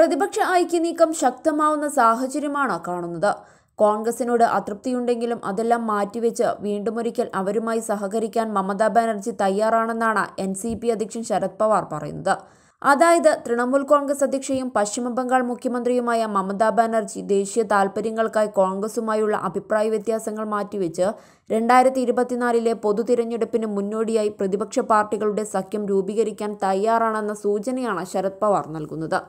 പ്രതിപക്ഷ ഐക്യനീക്കം ശക്തമാവുന്ന സാഹചര്യമാണ് കാണുന്നത്. കോൺഗ്രസിനോട് അതൃപ്തിയുണ്ടെങ്കിലും അതെല്ലാം മാറ്റിവെച്ച് വീണ്ടുമൊരിക്കൽ അവരുമായി സഹകരിക്കാൻ മമതാ ബാനർജി തയ്യാറാണെന്നാണ് NCP അധ്യക്ഷൻ ശരത് പവാർ പറയുന്നത്. അതായത് തൃണമൂൽ കോൺഗ്രസ് അധ്യക്ഷയും പശ്ചിമ ബംഗാൾ മുഖ്യമന്ത്രിയുമായ മമതാ ബാനർജി ദേശീയ താൽപര്യങ്ങൾക്കായി കോൺഗ്രസുമായുള്ള അഭിപ്രായ വ്യത്യാസങ്ങൾ മാറ്റിവെച്ച് 2024 പൊതു തിരഞ്ഞെടുപ്പിന് മുന്നോടിയായി പ്രതിപക്ഷ പാർട്ടികളുടെ സഖ്യം രൂപീകരിക്കാൻ തയ്യാറാണെന്ന സൂചനയാണ് ശരത് പവാർ നൽകുന്നത്.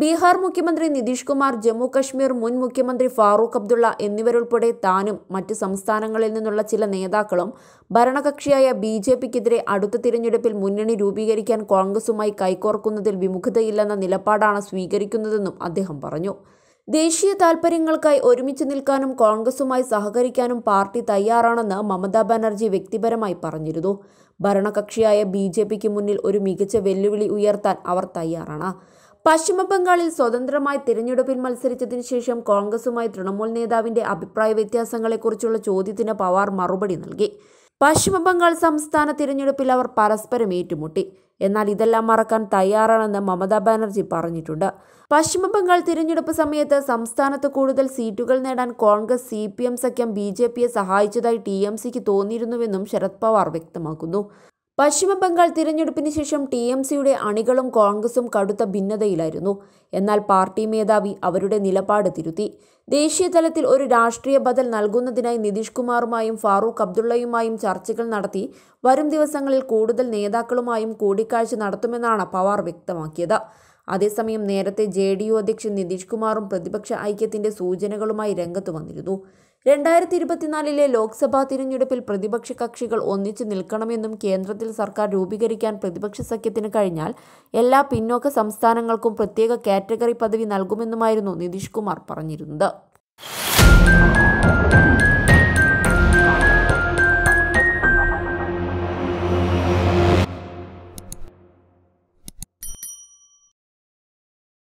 ബീഹാർ മുഖ്യമന്ത്രി നിതീഷ് കുമാർ, ജമ്മു കശ്മീർ മുൻ മുഖ്യമന്ത്രി ഫാറൂഖ് അബ്ദുള്ള എന്നിവരുൾപ്പെടെ താനും മറ്റ് സംസ്ഥാനങ്ങളിൽ നിന്നുള്ള ചില നേതാക്കളും ഭരണകക്ഷിയായ BJPക്കെതിരെ അടുത്ത തിരഞ്ഞെടുപ്പിൽ മുന്നണി രൂപീകരിക്കാൻ കോൺഗ്രസുമായി കൈകോർക്കുന്നതിൽ വിമുഖതയില്ലെന്ന നിലപാടാണ് സ്വീകരിക്കുന്നതെന്നും അദ്ദേഹം പറഞ്ഞു. ദേശീയ താൽപര്യങ്ങൾക്കായി ഒരുമിച്ച് നിൽക്കാനും കോൺഗ്രസുമായി സഹകരിക്കാനും പാർട്ടി തയ്യാറാണെന്ന് മമതാ ബാനർജി വ്യക്തിപരമായി പറഞ്ഞിരുന്നു. ഭരണകക്ഷിയായ BJPക്ക് മുന്നിൽ ഒരു മികച്ച വെല്ലുവിളി ഉയർത്താൻ അവർ തയ്യാറാണ്. പശ്ചിമ ബംഗാളിൽ സ്വതന്ത്രമായി തിരഞ്ഞെടുപ്പിൽ മത്സരിച്ചതിനു ശേഷം കോൺഗ്രസുമായി തൃണമൂൽ നേതാവിന്റെ അഭിപ്രായ വ്യത്യാസങ്ങളെക്കുറിച്ചുള്ള ചോദ്യത്തിന് പവാർ മറുപടി നൽകി. പശ്ചിമ ബംഗാൾ സംസ്ഥാന തിരഞ്ഞെടുപ്പിൽ അവർ പരസ്പരം ഏറ്റുമുട്ടി, എന്നാൽ ഇതെല്ലാം മറക്കാൻ തയ്യാറാണെന്ന് മമതാ ബാനർജി പറഞ്ഞിട്ടുണ്ട്. പശ്ചിമ ബംഗാൾ തിരഞ്ഞെടുപ്പ് സമയത്ത് സംസ്ഥാനത്ത് കൂടുതൽ സീറ്റുകൾ നേടാൻ കോൺഗ്രസ് CPM സഖ്യം BJPയെ സഹായിച്ചതായി TMCക്ക് തോന്നിയിരുന്നുവെന്നും ശരത് പവാർ വ്യക്തമാക്കുന്നു. പശ്ചിമ ബംഗാൾ തിരഞ്ഞെടുപ്പിന് ശേഷം TMCയുടെ അണികളും കോൺഗ്രസും കടുത്ത ഭിന്നതയിലായിരുന്നു. എന്നാൽ പാർട്ടി മേധാവി അവരുടെ നിലപാട് തിരുത്തി. ദേശീയ തലത്തിൽ ഒരു രാഷ്ട്രീയ ബദൽ നൽകുന്നതിനായി നിതീഷ് കുമാറുമായും ഫാറൂഖ് അബ്ദുള്ളയുമായും ചർച്ചകൾ നടത്തി വരും ദിവസങ്ങളിൽ കൂടുതൽ നേതാക്കളുമായും കൂടിക്കാഴ്ച നടത്തുമെന്നാണ് പവാർ വ്യക്തമാക്കിയത്. അതേസമയം നേരത്തെ JDU അധ്യക്ഷൻ നിതീഷ് കുമാറും പ്രതിപക്ഷ ഐക്യത്തിന്റെ സൂചനകളുമായി രംഗത്ത് വന്നിരുന്നു. 2024 ലോക്സഭാ തിരഞ്ഞെടുപ്പിൽ പ്രതിപക്ഷ കക്ഷികൾ ഒന്നിച്ചു നിൽക്കണമെന്നും കേന്ദ്രത്തിൽ സർക്കാർ രൂപീകരിക്കാൻ പ്രതിപക്ഷ സഖ്യത്തിന് കഴിഞ്ഞാൽ എല്ലാ പിന്നോക്ക സംസ്ഥാനങ്ങൾക്കും പ്രത്യേക കാറ്റഗറി പദവി നൽകുമെന്നുമായിരുന്നു നിതീഷ് കുമാർ പറഞ്ഞിരുന്നത്.